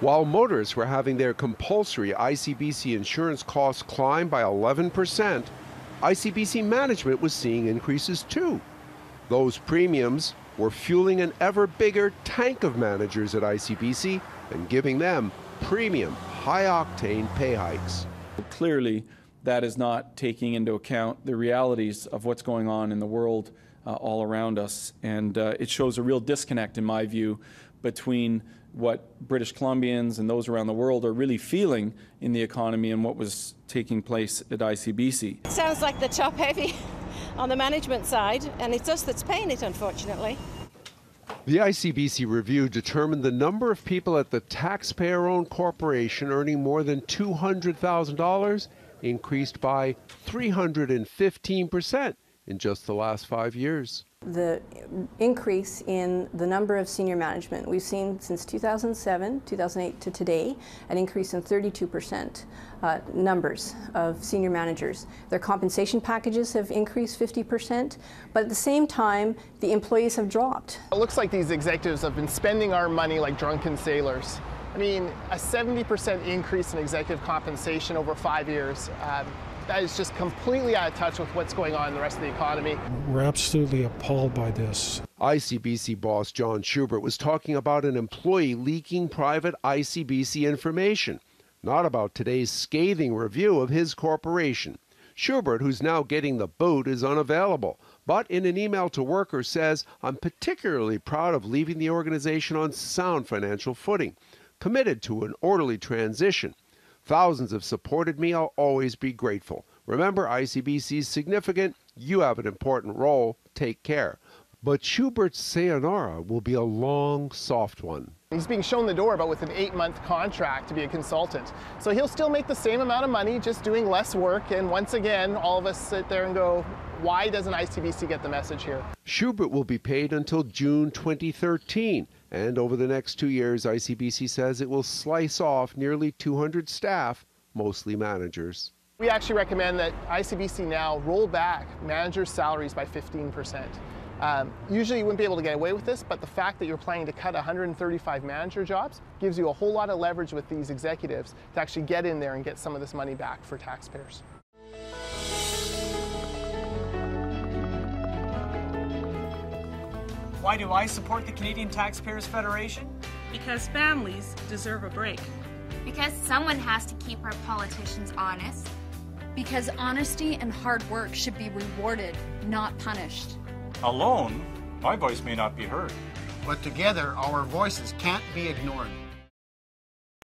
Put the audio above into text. while motorists were having their compulsory ICBC insurance costs climb by 11%, ICBC management was seeing increases too. Those premiums were fueling an ever bigger tank of managers at ICBC and giving them premium, high-octane pay hikes. Clearly, that is not taking into account the realities of what's going on in the world all around us. And it shows a real disconnect, in my view, between what British Columbians and those around the world are really feeling in the economy and what was taking place at ICBC. It sounds like the top heavy on the management side, and it's us that's paying it, unfortunately. The ICBC review determined the number of people at the taxpayer-owned corporation earning more than $200,000 increased by 315% in just the last 5 years. The increase in the number of senior management, we've seen since 2007, 2008 to today, an increase in 32% numbers of senior managers. Their compensation packages have increased 50%, but at the same time, the employees have dropped. It looks like these executives have been spending our money like drunken sailors. I mean, a 70% increase in executive compensation over 5 years. That is just completely out of touch with what's going on in the rest of the economy. We're absolutely appalled by this. ICBC boss John Schubert was talking about an employee leaking private ICBC information, not about today's scathing review of his corporation. Schubert, who's now getting the boot, is unavailable, but in an email to workers says, "I'm particularly proud of leaving the organization on sound financial footing, committed to an orderly transition. Thousands have supported me. I'll always be grateful. Remember, ICBC's significant. You have an important role. Take care." But Schubert's sayonara will be a long, soft one. He's being shown the door, but with an 8-month contract to be a consultant. So he'll still make the same amount of money, just doing less work. And once again, all of us sit there and go, why doesn't ICBC get the message here? Schubert will be paid until June 2013. And over the next 2 years, ICBC says it will slice off nearly 200 staff, mostly managers. We actually recommend that ICBC now roll back managers' salaries by 15%. Usually you wouldn't be able to get away with this, but the fact that you're planning to cut 135 manager jobs gives you a whole lot of leverage with these executives to actually get in there and get some of this money back for taxpayers. Why do I support the Canadian Taxpayers Federation? Because families deserve a break. Because someone has to keep our politicians honest. Because honesty and hard work should be rewarded, not punished. Alone, my voice may not be heard. But together, our voices can't be ignored.